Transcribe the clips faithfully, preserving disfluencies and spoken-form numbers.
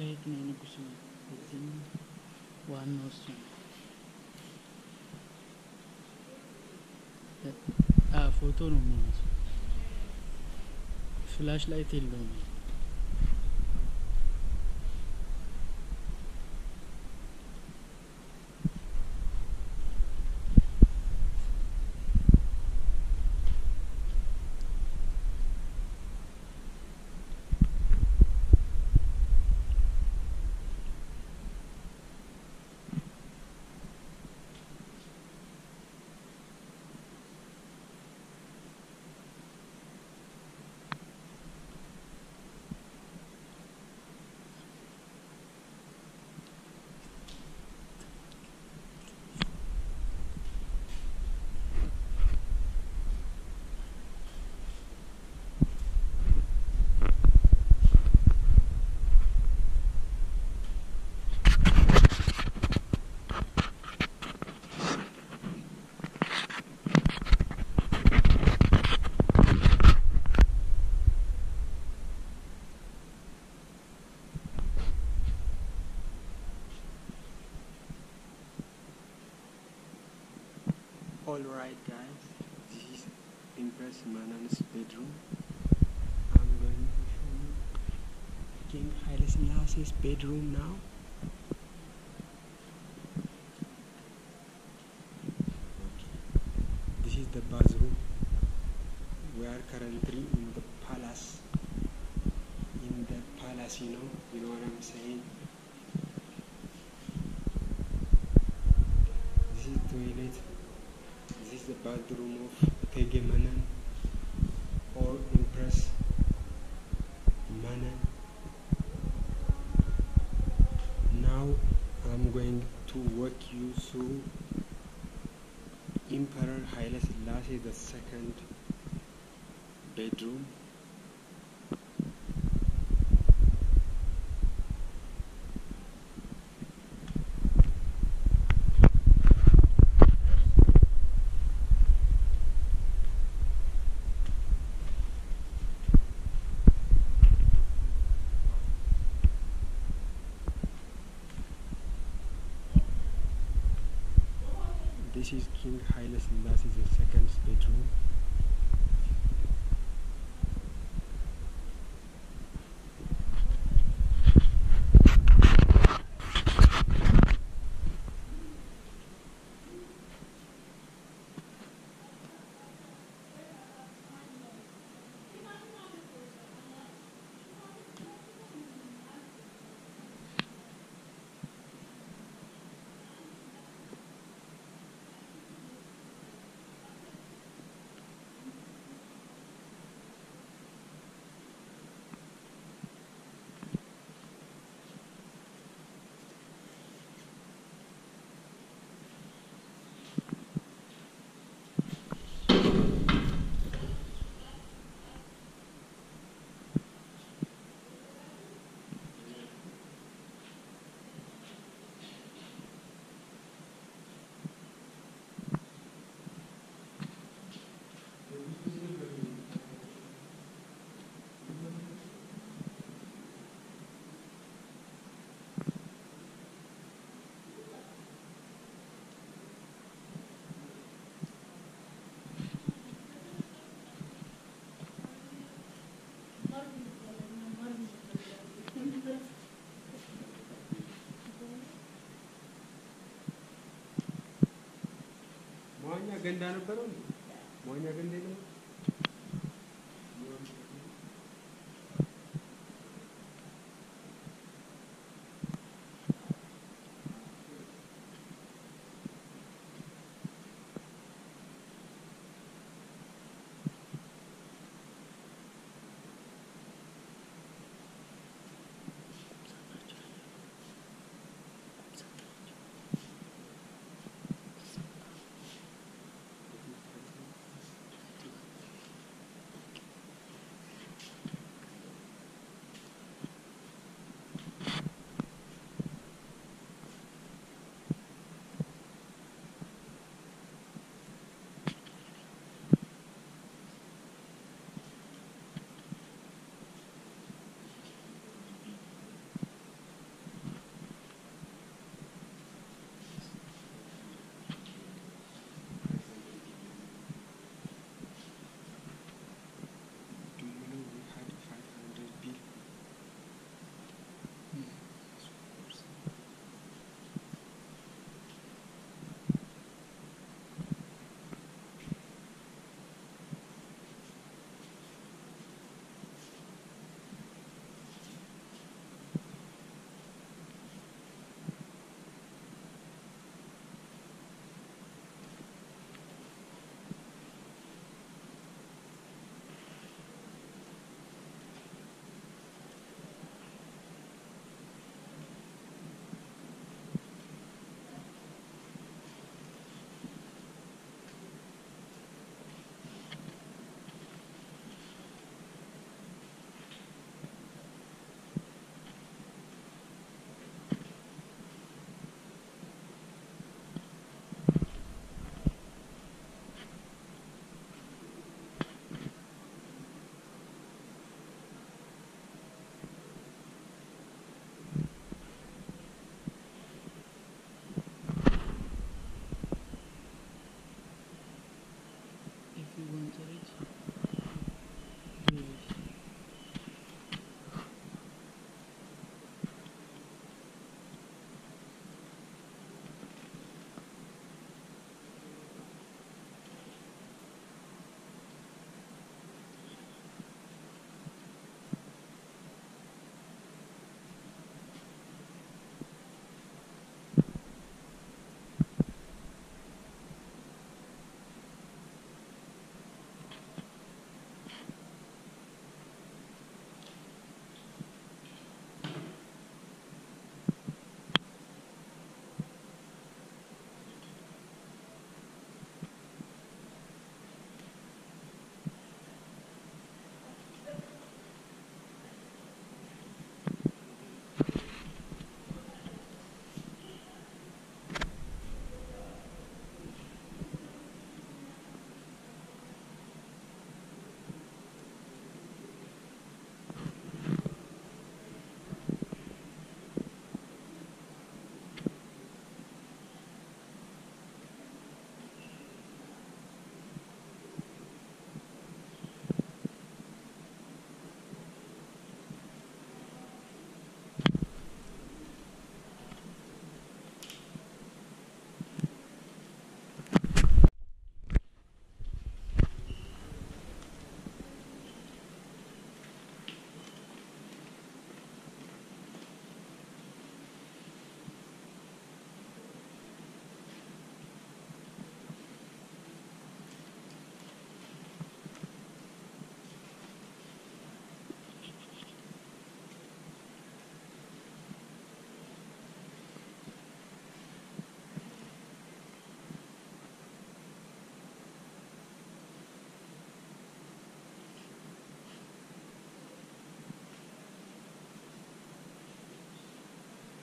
آه فوتون مناس فلاش لايت اللون . Alright guys, this is Empress Manen's bedroom. I'm going to show you King Haile Selassie's bedroom now. Okay. This is the bathroom. We are currently in the palace. In the palace, you know, you know what I'm saying? This is toilet. This is the bathroom of Itege Menen or Empress Menen. Now I'm going to walk you through Emperor Haile Selassie the second bedroom. This is King Haile Selassie's second bedroom. ገንዳ ነበረው ወይና ገንዳ ነው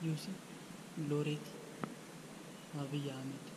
يوسف لوريتي أبي عامد.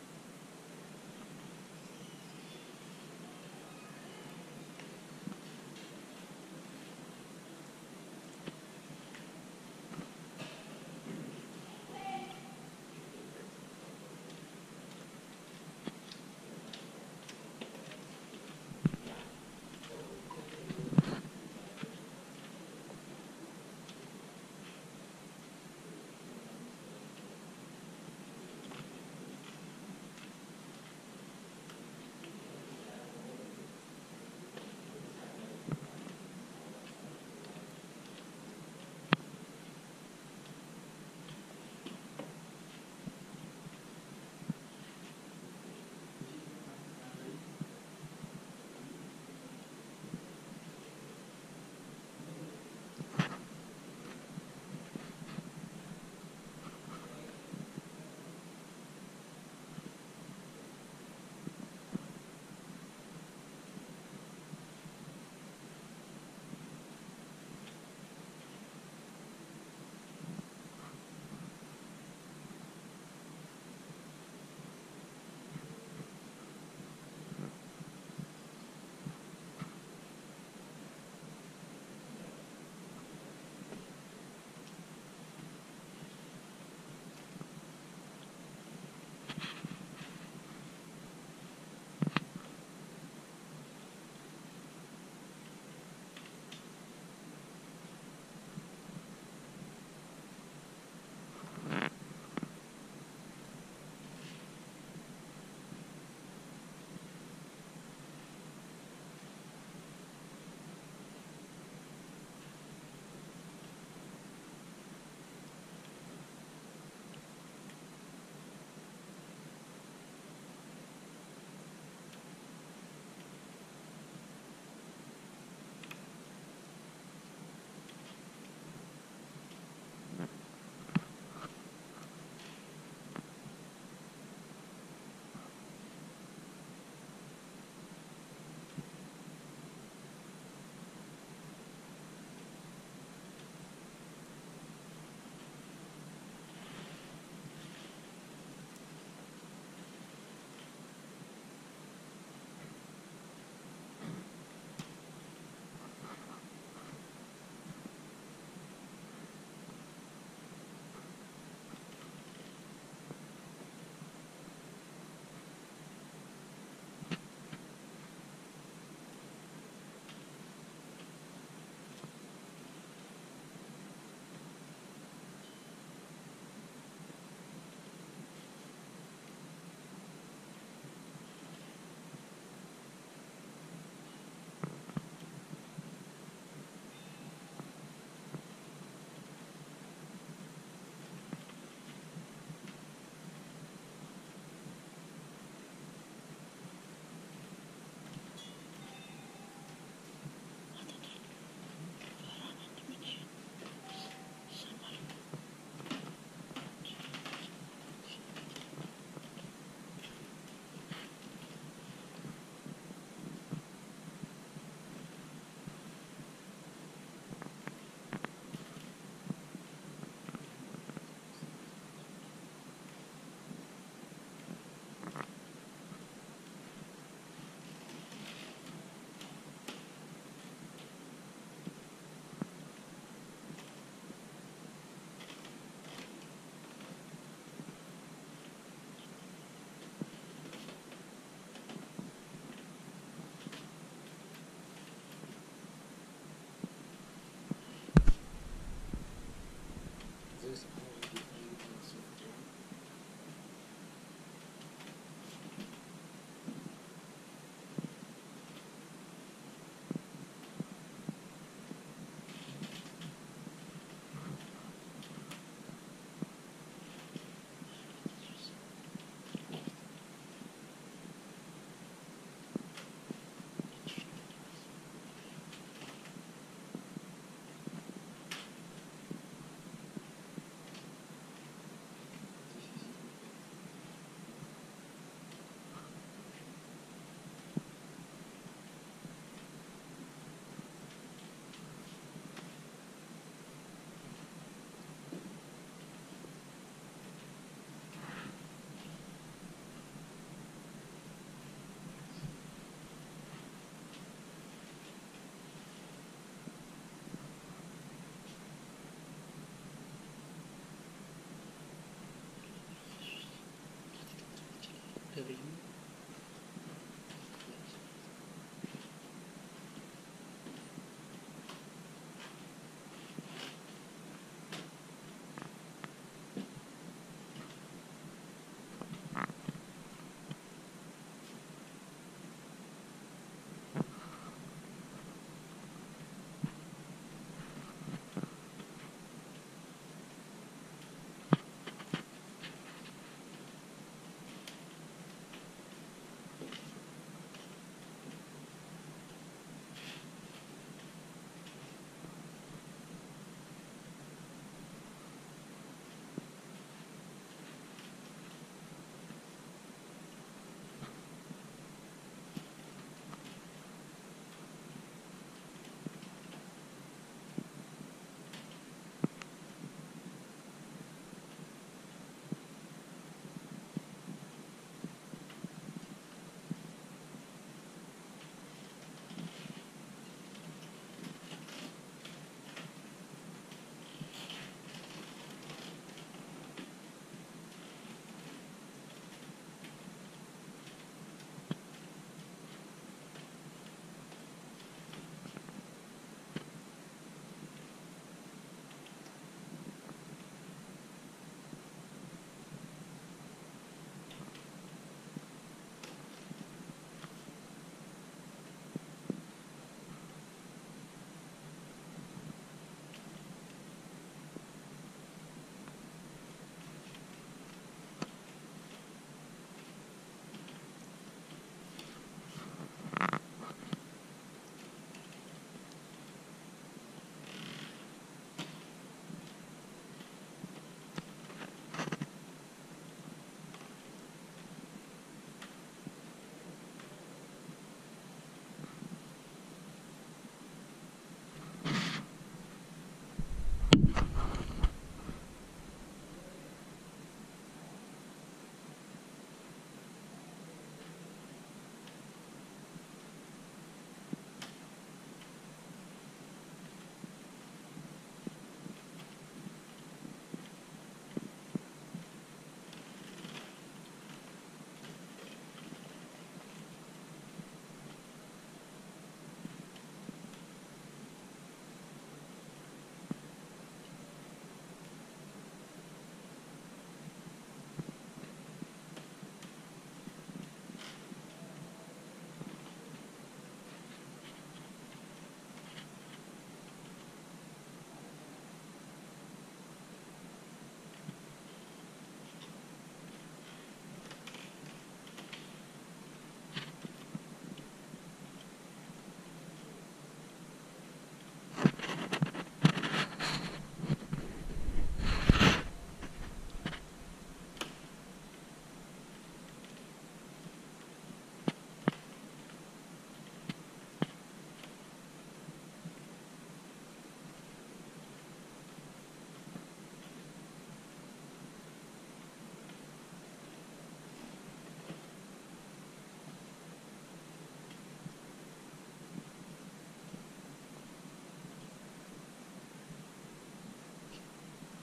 division.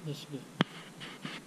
That's good.